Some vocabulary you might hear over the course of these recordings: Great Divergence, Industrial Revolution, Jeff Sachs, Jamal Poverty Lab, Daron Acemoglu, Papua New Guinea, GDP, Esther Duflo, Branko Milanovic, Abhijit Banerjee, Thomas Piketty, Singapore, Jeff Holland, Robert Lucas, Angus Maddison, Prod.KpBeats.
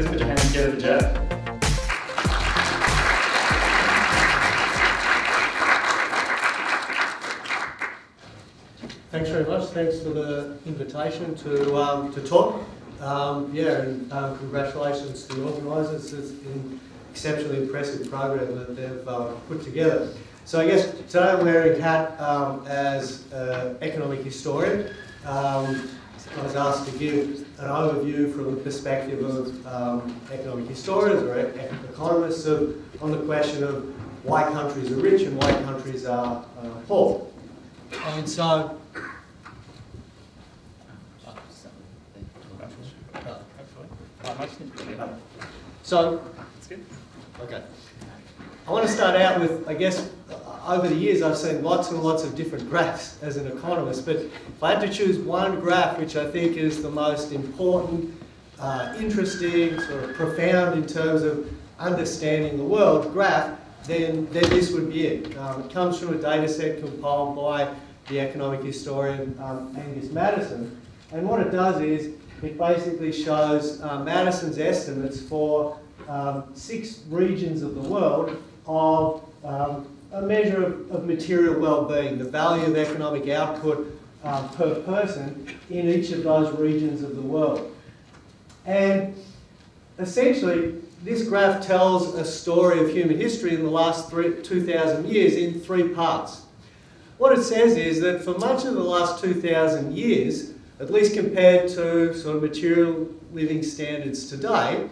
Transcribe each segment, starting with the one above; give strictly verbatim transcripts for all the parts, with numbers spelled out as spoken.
Please put your hands together for Jeff. Thanks very much. Thanks for the invitation to um, to talk. Um, yeah, and um, congratulations to the organisers. It's an exceptionally impressive program that they've um, put together. So I guess today I'm wearing hat um, as an economic historian. Um, I was asked to give an overview from the perspective of um, economic historians or e economists of, on the question of why countries are rich and why countries are uh, poor. And so. So, okay. I want to start out with, I guess, over the years I've seen lots and lots of different graphs as an economist, but if I had to choose one graph which I think is the most important, uh, interesting, sort of profound in terms of understanding the world graph, then, then this would be it. Um, it comes from a data set compiled by the economic historian um, Angus Maddison, and what it does is it basically shows uh, Madison's estimates for um, six regions of the world of um, a measure of, of material well-being, the value of economic output uh, per person in each of those regions of the world. And essentially, this graph tells a story of human history in the last two thousand years in three parts. What it says is that for much of the last two thousand years, at least compared to sort of material living standards today,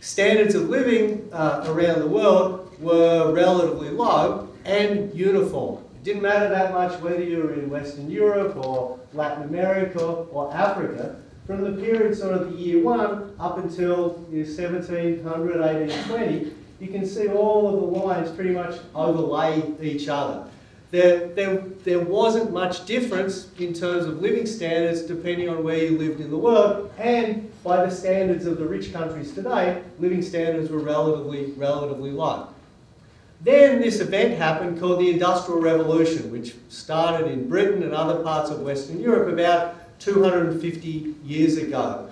standards of living uh, around the world were relatively low and uniform. It didn't matter that much whether you were in Western Europe or Latin America or Africa. From the period sort of the year one up until year seventeen hundred, eighteen twenty, you can see all of the lines pretty much overlay each other. There, there, there wasn't much difference in terms of living standards depending on where you lived in the world, and by the standards of the rich countries today, living standards were relatively, relatively low. Then this event happened called the Industrial Revolution, which started in Britain and other parts of Western Europe about two hundred fifty years ago.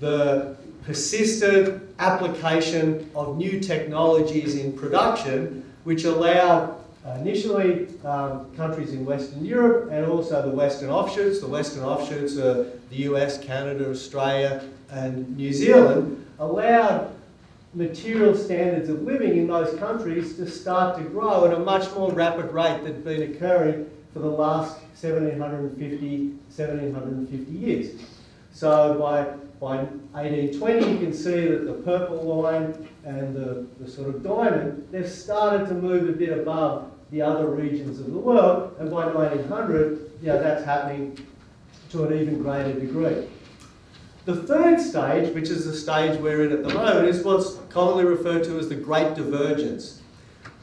The persistent application of new technologies in production, which allowed initially, um, countries in Western Europe and also the Western offshoots. The Western offshoots are the U S, Canada, Australia and New Zealand, allowed material standards of living in those countries to start to grow at a much more rapid rate than had been occurring for the last seventeen fifty, seventeen fifty years. So by By eighteen twenty, you can see that the purple line and the, the sort of diamond, they've started to move a bit above the other regions of the world, and by nineteen hundred, you know, that's happening to an even greater degree. The third stage, which is the stage we're in at the moment, is what's commonly referred to as the Great Divergence.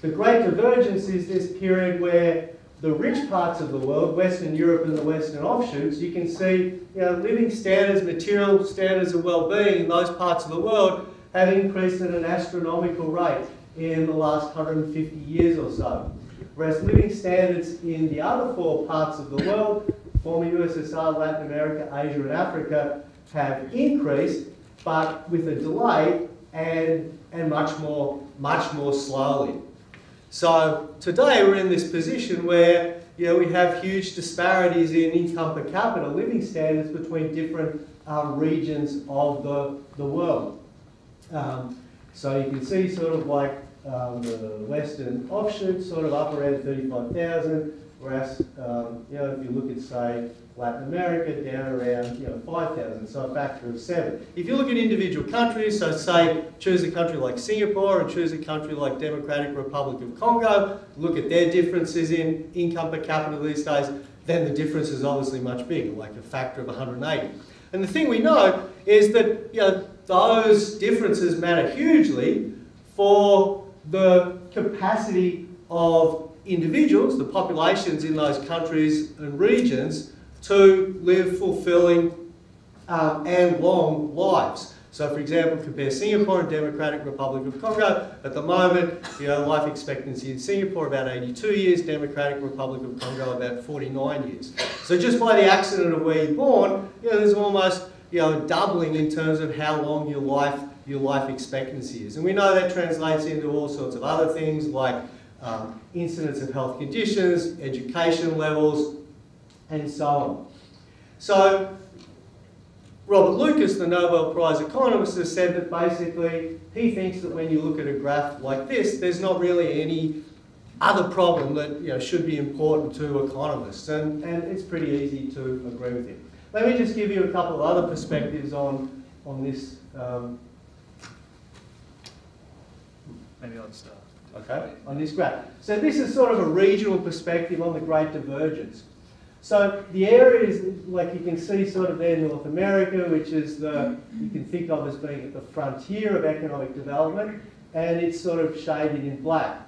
The Great Divergence is this period where the rich parts of the world, Western Europe and the Western offshoots, you can see, you know, living standards, material standards of well-being in those parts of the world have increased at an astronomical rate in the last one hundred fifty years or so. Whereas living standards in the other four parts of the world, former U S S R, Latin America, Asia and Africa, have increased, but with a delay and, and much more, much more slowly. So today we're in this position where, you know, we have huge disparities in income per capita, living standards between different um, regions of the, the world. Um, so you can see sort of like um, the Western offshoots sort of up around thirty-five thousand, whereas um, you know, if you look at say Latin America, down around, you know, five thousand, so a factor of seven. If you look at individual countries, so say choose a country like Singapore and choose a country like Democratic Republic of Congo, look at their differences in income per capita these days, then the difference is obviously much bigger, like a factor of one hundred eighty. And the thing we know is that, you know, those differences matter hugely for the capacity of individuals, the populations in those countries and regions, to live fulfilling um, and long lives. So for example, compare Singapore and Democratic Republic of Congo. At the moment, you know, life expectancy in Singapore about eighty-two years, Democratic Republic of Congo about forty-nine years. So just by the accident of where you're born, you know, there's almost, you know, doubling in terms of how long your life your life expectancy is. And we know that translates into all sorts of other things like um, incidence of health conditions, education levels, and so on. So Robert Lucas, the Nobel Prize economist, has said that basically he thinks that when you look at a graph like this, there's not really any other problem that you know, should be important to economists, and, and it's pretty easy to agree with him. Let me just give you a couple of other perspectives on, on this. Um, Maybe I'll start. Okay, on this graph. So this is sort of a regional perspective on the Great Divergence. So the areas, like you can see sort of there, North America, which is the, you can think of as being at the frontier of economic development, and it's sort of shaded in black.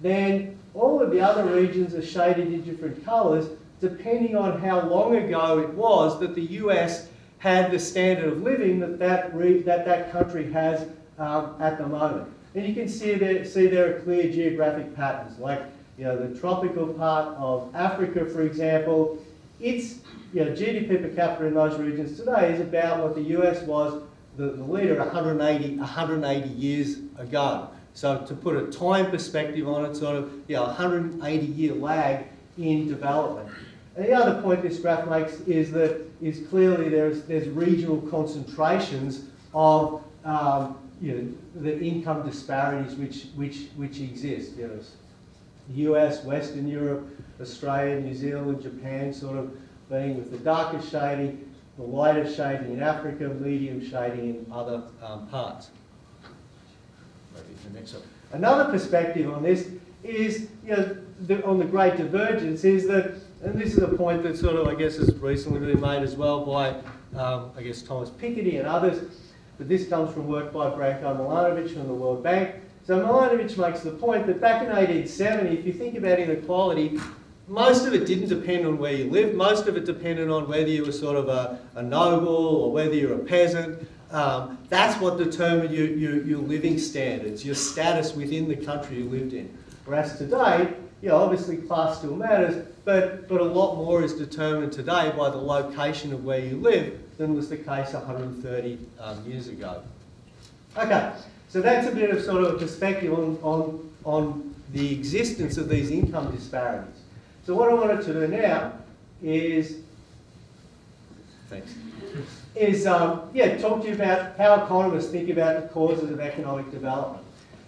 Then all of the other regions are shaded in different colours, depending on how long ago it was that the U S had the standard of living that that, re that, that country has um, at the moment. And you can see there, see there are clear geographic patterns, like you know, the tropical part of Africa, for example, its you know, G D P per capita in those regions today is about what the U S was, the, the leader, one hundred eighty, one hundred eighty years ago. So to put a time perspective on it, sort of you know, one hundred eighty year lag in development. And the other point this graph makes is that is clearly there's, there's regional concentrations of um, you know, the income disparities which, which, which exist. You know, U S, Western Europe, Australia, New Zealand, Japan sort of being with the darker shading, the lighter shading in Africa, medium shading in other um, parts. The next one. Another perspective on this is, you know, the, on the Great Divergence is that, and this is a point that sort of, I guess, has recently been made as well by, um, I guess, Thomas Piketty and others, but this comes from work by Branko Milanovic from the World Bank. So Milanovic makes the point that back in eighteen seventy, if you think about inequality, most of it didn't depend on where you lived. Most of it depended on whether you were sort of a, a noble or whether you're a peasant. Um, that's what determined your, your, your living standards, your status within the country you lived in. Whereas today, you know, obviously class still matters, but, but a lot more is determined today by the location of where you live than was the case one hundred thirty um, years ago. Okay, so that's a bit of sort of a perspective on, on, on the existence of these income disparities. So what I wanted to do now is, thanks, is um, yeah, talk to you about how economists think about the causes of economic development.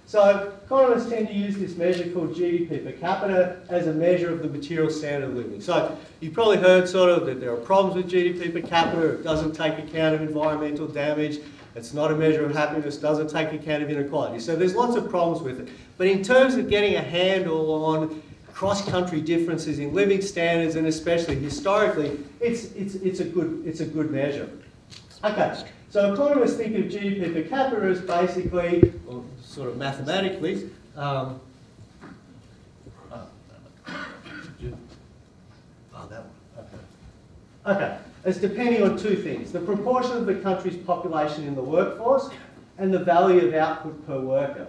So economists tend to use this measure called G D P per capita as a measure of the material standard of living. So you've probably heard sort of that there are problems with G D P per capita, it doesn't take account of environmental damage, it's not a measure of happiness, doesn't take account of inequality. So there's lots of problems with it. But in terms of getting a handle on cross-country differences in living standards and especially historically, it's, it's, it's, a good, it's a good measure. Okay, so economists think of G D P per capita as basically, or sort of mathematically, um, oh, oh, that one, okay. Okay, it's depending on two things, the proportion of the country's population in the workforce and the value of output per worker.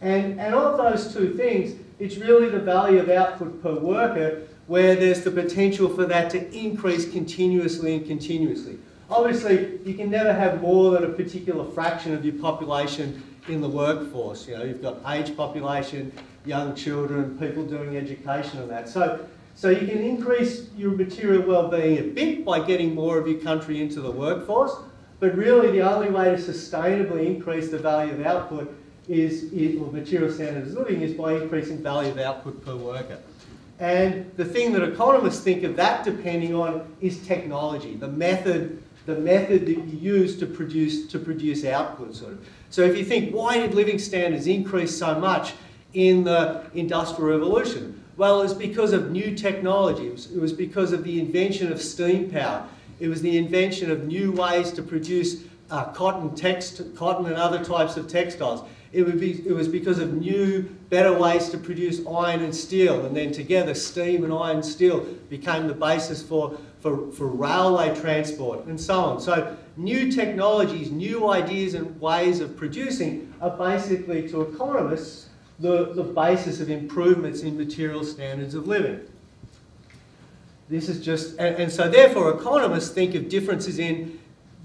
And, and of those two things, it's really the value of output per worker where there's the potential for that to increase continuously and continuously. Obviously, you can never have more than a particular fraction of your population in the workforce. You know, you've got aged population, young children, people doing education and that. So, so you can increase your material well-being a bit by getting more of your country into the workforce, but really the only way to sustainably increase the value of output is, is or material standards of living is by increasing value of output per worker. And the thing that economists think of that depending on is technology, the method the method that you use to produce, to produce output, sort of. So if you think, why did living standards increase so much in the Industrial Revolution? Well, it was because of new technology. It was, it was because of the invention of steam power. It was the invention of new ways to produce uh, cotton, text, cotton and other types of textiles. It, would be, it was because of new, better ways to produce iron and steel, and then together steam and iron and steel became the basis for, for, for railway transport and so on. So new technologies, new ideas and ways of producing are basically, to economists, the, the basis of improvements in material standards of living. This is just, and, and so therefore economists think of differences in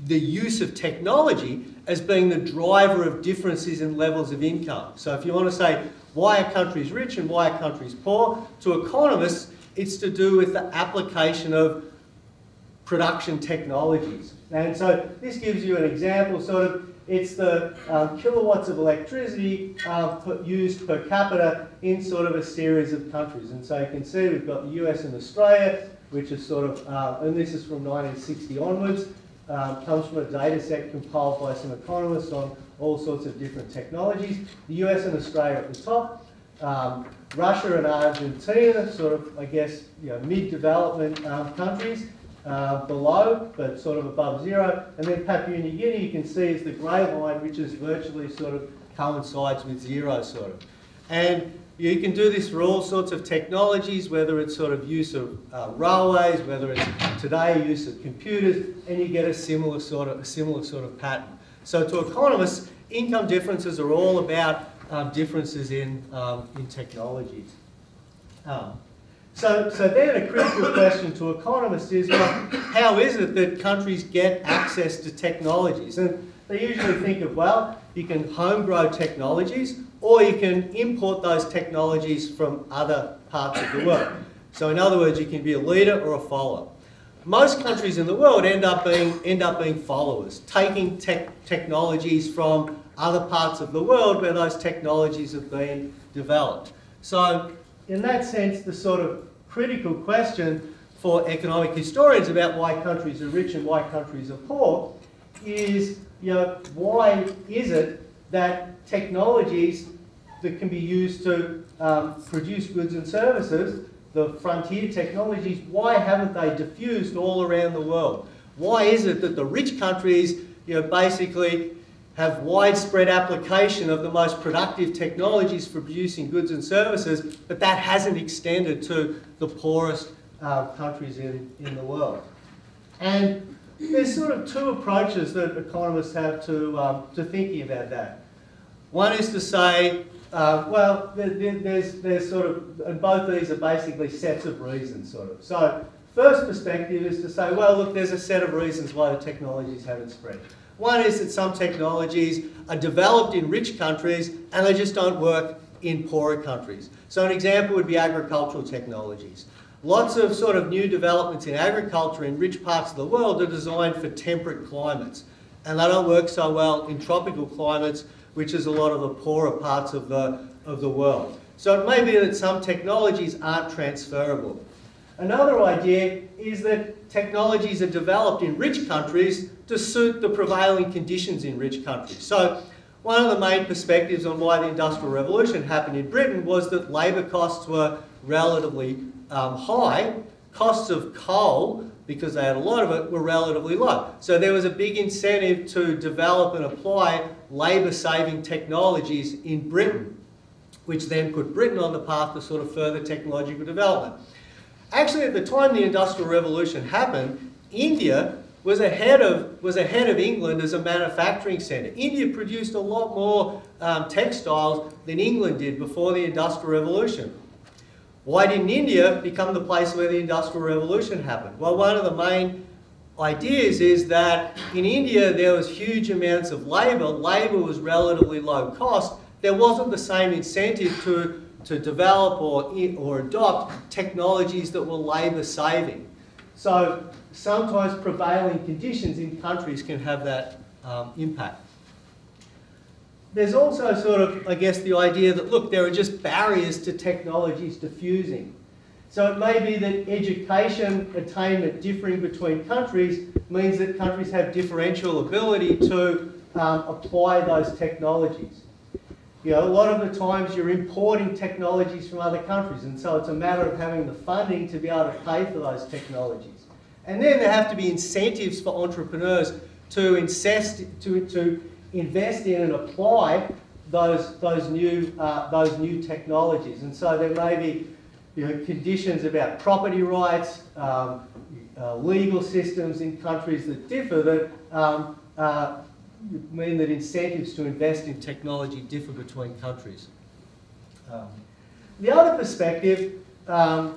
the use of technology as being the driver of differences in levels of income. So if you want to say why are countries rich and why are countries poor, to economists it's to do with the application of production technologies. And so this gives you an example, sort of, it's the uh, kilowatts of electricity uh, put, used per capita in sort of a series of countries. And so you can see we've got the U S and Australia, which is sort of, uh, and this is from nineteen sixty onwards, uh, comes from a data set compiled by some economists on all sorts of different technologies. The U S and Australia at the top, um, Russia and Argentina, sort of, I guess, you know, mid-development um, countries. Uh, below, but sort of above zero, and then Papua New Guinea, you can see, is the grey line, which is virtually sort of coincides with zero, sort of. And you can do this for all sorts of technologies, whether it's sort of use of uh, railways, whether it's today use of computers, and you get a similar sort of a similar sort of pattern. So to economists, income differences are all about um, differences in um, in technologies. Um, So, so then a critical question to economists is, well, how is it that countries get access to technologies? And they usually think of, well, you can home grow technologies, or you can import those technologies from other parts of the world. So in other words, you can be a leader or a follower. Most countries in the world end up being, end up being followers, taking tech technologies from other parts of the world where those technologies have been developed. So in that sense, the sort of critical question for economic historians about why countries are rich and why countries are poor is, you know, why is it that technologies that can be used to um, produce goods and services, the frontier technologies, why haven't they diffused all around the world? Why is it that the rich countries, you know, basically have widespread application of the most productive technologies for producing goods and services, but that hasn't extended to the poorest uh, countries in, in the world? And there's sort of two approaches that economists have to, um, to thinking about that. One is to say, uh, well, there's, there's sort of, and both these are basically sets of reasons, sort of. So first perspective is to say, well, look, there's a set of reasons why the technologies haven't spread. One is that some technologies are developed in rich countries and they just don't work in poorer countries. So an example would be agricultural technologies. Lots of sort of new developments in agriculture in rich parts of the world are designed for temperate climates, and they don't work so well in tropical climates, which is a lot of the poorer parts of the, of the world. So it may be that some technologies aren't transferable. Another idea is that technologies are developed in rich countries to suit the prevailing conditions in rich countries. So one of the main perspectives on why the Industrial Revolution happened in Britain was that labour costs were relatively um, high, costs of coal, because they had a lot of it, were relatively low. So there was a big incentive to develop and apply labour-saving technologies in Britain, which then put Britain on the path to sort of further technological development. Actually, at the time the Industrial Revolution happened, India was ahead of, was ahead of England as a manufacturing centre. India produced a lot more um, textiles than England did before the Industrial Revolution. Why didn't India become the place where the Industrial Revolution happened? Well, one of the main ideas is that in India there was huge amounts of labour. Labour was relatively low cost. There wasn't the same incentive to to develop or, or adopt technologies that were labour saving. So sometimes prevailing conditions in countries can have that um, impact. There's also sort of, I guess, the idea that, look, there are just barriers to technologies diffusing. So it may be that education attainment differing between countries means that countries have differential ability to um, apply those technologies. You know, a lot of the times you're importing technologies from other countries, and so it's a matter of having the funding to be able to pay for those technologies. And then there have to be incentives for entrepreneurs to, incest, to, to invest in and apply those, those, new, uh, those new technologies. And so there may be, you know, conditions about property rights, um, uh, legal systems in countries that differ that um, uh, mean that incentives to invest in technology differ between countries. Um, the other perspective um,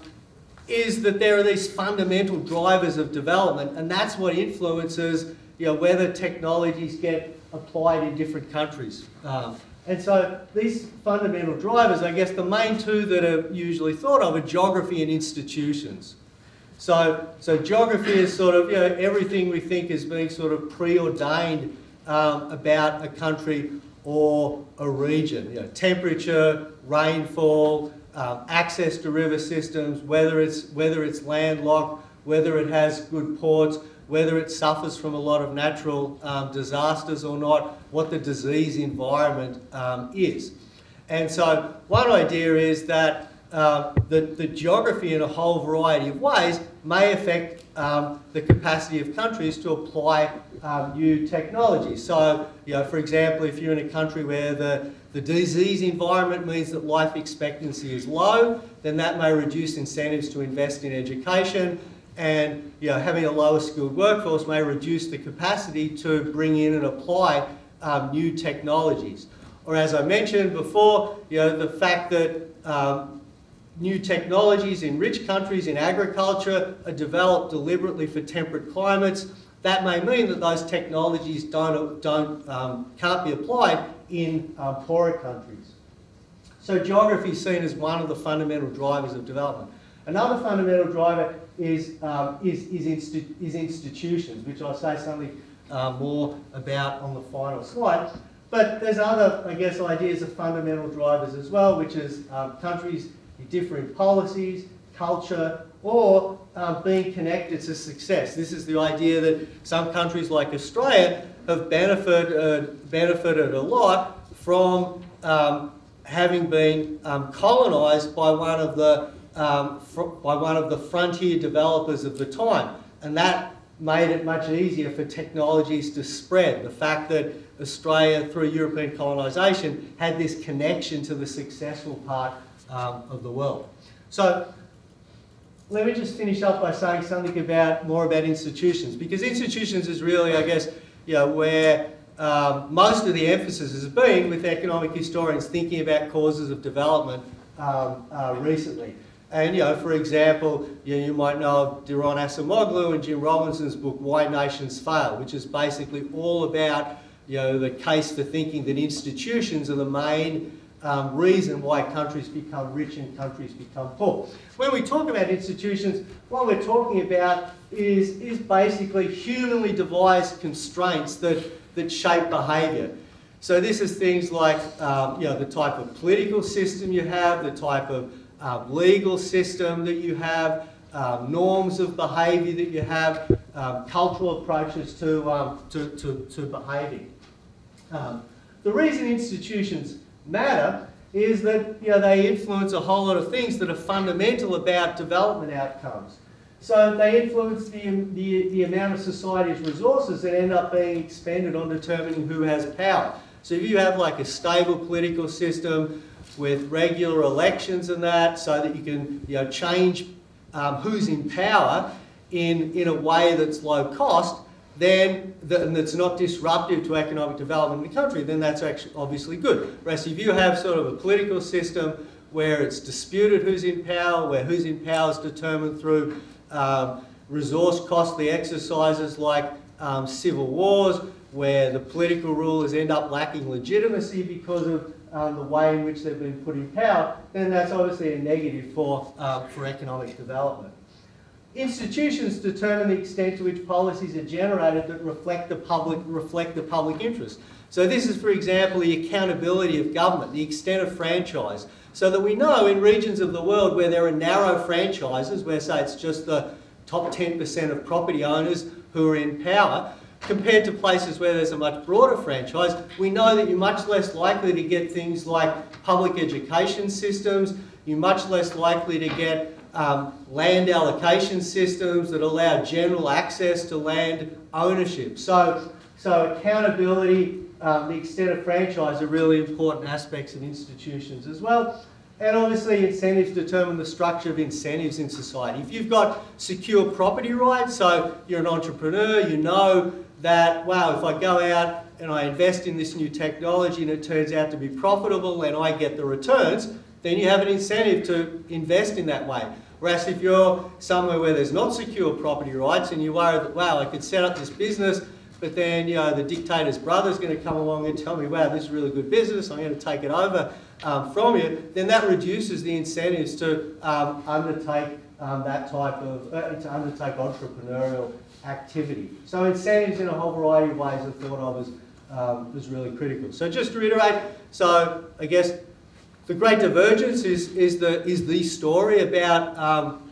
is that there are these fundamental drivers of development, and that's what influences, you know, whether technologies get applied in different countries. Um, and so these fundamental drivers, I guess the main two that are usually thought of are geography and institutions. So, so geography is sort of, you know, everything we think is being sort of preordained um, about a country or a region. You know, temperature, rainfall, um, access to river systems, whether it's, whether it's landlocked, whether it has good ports, whether it suffers from a lot of natural um, disasters or not, what the disease environment um, is. And so one idea is that Uh, the, the geography in a whole variety of ways may affect um, the capacity of countries to apply um, new technology. So, you know, for example, if you're in a country where the, the disease environment means that life expectancy is low, then that may reduce incentives to invest in education, and, you know, having a lower skilled workforce may reduce the capacity to bring in and apply um, new technologies. Or, as I mentioned before, you know, the fact that um, new technologies in rich countries in agriculture are developed deliberately for temperate climates. That may mean that those technologies don't, don't, um, can't be applied in uh, poorer countries. So geography is seen as one of the fundamental drivers of development. Another fundamental driver is, um, is, is, insti is institutions, which I'll say something uh, more about on the final slide. But there's other, I guess, ideas of fundamental drivers as well, which is um, countries different policies, culture, or um, being connected to success. This is the idea that some countries like Australia have benefited, uh, benefited a lot from um, having been um, colonised by one of the um, by one of the frontier developers of the time, and that made it much easier for technologies to spread. The fact that Australia, through European colonisation, had this connection to the successful part Um, of the world. So let me just finish up by saying something about more about institutions, because institutions is really, I guess, you know, where um, most of the emphasis has been with economic historians thinking about causes of development um, uh, recently. And, you know, for example, you, know, you might know of Daron Acemoglu and Jim Robinson's book Why Nations Fail, which is basically all about, you know, the case for thinking that institutions are the main Um, reason why countries become rich and countries become poor. When we talk about institutions, what we're talking about is, is basically humanly devised constraints that, that shape behaviour. So this is things like um, you know, the type of political system you have, the type of um, legal system that you have, um, norms of behaviour that you have, um, cultural approaches to, um, to, to, to behaving. Um, the reason institutions matter is that, you know, they influence a whole lot of things that are fundamental about development outcomes. So they influence the, the, the amount of society's resources that end up being expended on determining who has power. So if you have like a stable political system with regular elections and that, so that you can, you know, change um, who's in power in, in a way that's low cost, then the, and that's not disruptive to economic development in the country, then that's actually obviously good. Whereas if you have sort of a political system where it's disputed who's in power, where who's in power is determined through um, resource costly exercises like um, civil wars, where the political rulers end up lacking legitimacy because of um, the way in which they've been put in power, then that's obviously a negative for, um, for economic development. Institutions determine the extent to which policies are generated that reflect the public, reflect the public interest. So this is, for example, the accountability of government, the extent of franchise. So that we know in regions of the world where there are narrow franchises, where, say, it's just the top ten percent of property owners who are in power, compared to places where there's a much broader franchise, we know that you're much less likely to get things like public education systems, you're much less likely to get Um, land allocation systems that allow general access to land ownership. So, so accountability, um, the extent of franchise are really important aspects of institutions as well. And obviously incentives determine the structure of incentives in society. If you've got secure property rights, so you're an entrepreneur, you know that, wow, if I go out and I invest in this new technology and it turns out to be profitable and I get the returns, then you have an incentive to invest in that way. Whereas if you're somewhere where there's not secure property rights and you worry that, wow, I could set up this business, but then, you know, the dictator's brother's going to come along and tell me, wow, this is a really good business, I'm going to take it over um, from you, then that reduces the incentives to um, undertake um, that type of, uh, to undertake entrepreneurial activity. So incentives in a whole variety of ways are thought of as um, is really critical. So just to reiterate, so I guess the Great Divergence is, is, the, is the story about um,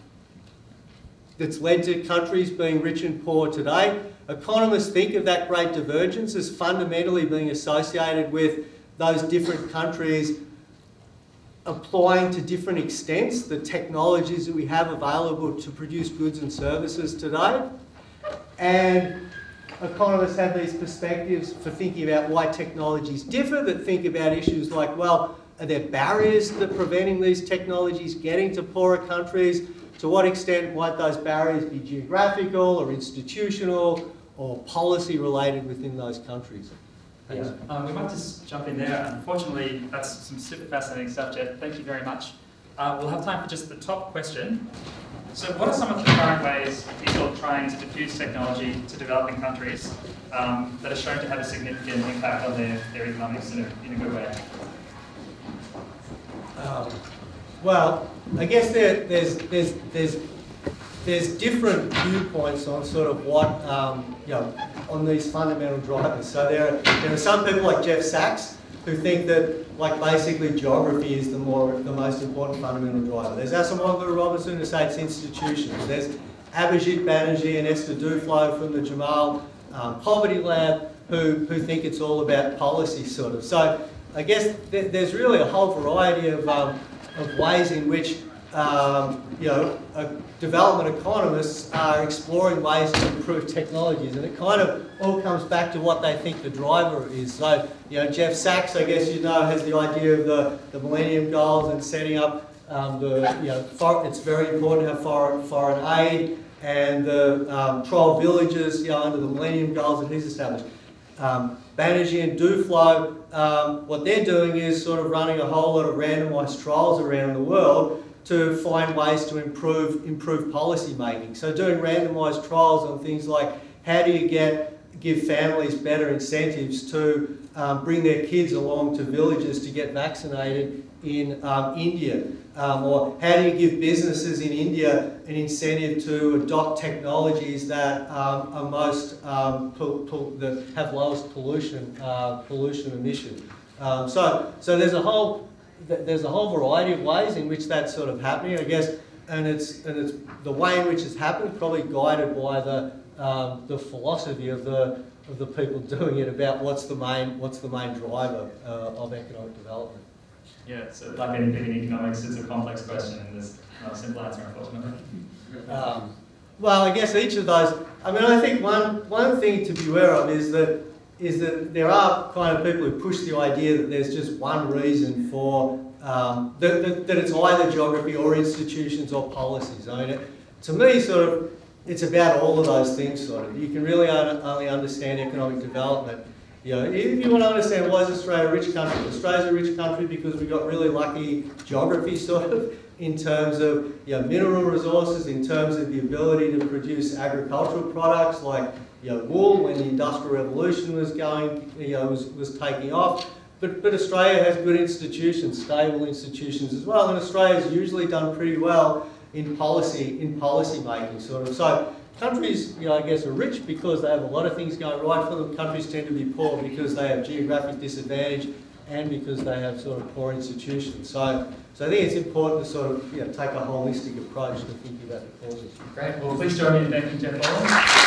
that's led to countries being rich and poor today. Economists think of that Great Divergence as fundamentally being associated with those different countries applying to different extents the technologies that we have available to produce goods and services today. And economists have these perspectives for thinking about why technologies differ, that think about issues like, well, are there barriers that are preventing these technologies getting to poorer countries? To what extent might those barriers be geographical or institutional or policy related within those countries? Yeah. Um, we might just jump in there. Unfortunately, that's some super fascinating stuff, Jeff. Thank you very much. Uh, we'll have time for just the top question. So what are some of the current ways people are trying to diffuse technology to developing countries um, that are shown to have a significant impact on their, their economics in a, in a good way? Um, well, I guess there, there's, there's, there's, there's different viewpoints on sort of what, um, you know, on these fundamental drivers. So there are, there are some people like Jeff Sachs who think that, like, basically geography is the more the most important fundamental driver. There's Acemoglu Robertson who say it's institutions. There's Abhijit Banerjee and Esther Duflo from the Jamal um, Poverty Lab who, who think it's all about policy, sort of. So I guess th there's really a whole variety of, um, of ways in which um, you know, uh, development economists are exploring ways to improve technologies, and it kind of all comes back to what they think the driver is. So, you know, Jeff Sachs, I guess you know, has the idea of the, the Millennium Goals and setting up um, the, you know, for, it's very important to have foreign, foreign aid, and the um, twelve villages, you know, under the Millennium Goals that he's established. Um, Banerjee and Duflo, um, what they're doing is sort of running a whole lot of randomised trials around the world to find ways to improve improve policy making. So doing randomised trials on things like how do you get give families better incentives to um, bring their kids along to villages to get vaccinated in um, India, um, or how do you give businesses in India an incentive to adopt technologies that um, are most um, that have lowest pollution uh, pollution emission. Um, so so there's a whole There's a whole variety of ways in which that's sort of happening, I guess, and it's and it's the way in which it's happened probably guided by the um, the philosophy of the of the people doing it about what's the main what's the main driver uh, of economic development. Yeah, so like anything in economics, it's a complex question, and there's no simple answer, unfortunately. Um, well, I guess each of those. I mean, I think one one thing to be aware of is that. is that there are kind of people who push the idea that there's just one reason for, um, that, that, that it's either geography or institutions or policies. I mean, it, to me, sort of, it's about all of those things, sort of. You can really un only understand economic development. You know, if you want to understand why is Australia a rich country, Australia's a rich country because we got really lucky geography, sort of, in terms of, you know, mineral resources, in terms of the ability to produce agricultural products like, you know, wool when the Industrial Revolution was going, you know, was, was taking off. But, but Australia has good institutions, stable institutions as well, and Australia's usually done pretty well in policy, in policy making, sort of. So countries, you know, I guess, are rich because they have a lot of things going right for them. Countries tend to be poor because they have geographic disadvantage and because they have sort of poor institutions. So, so I think it's important to sort of, you know, take a holistic approach to thinking about the causes. Great. Well, please join me in thanking Jeff Holland.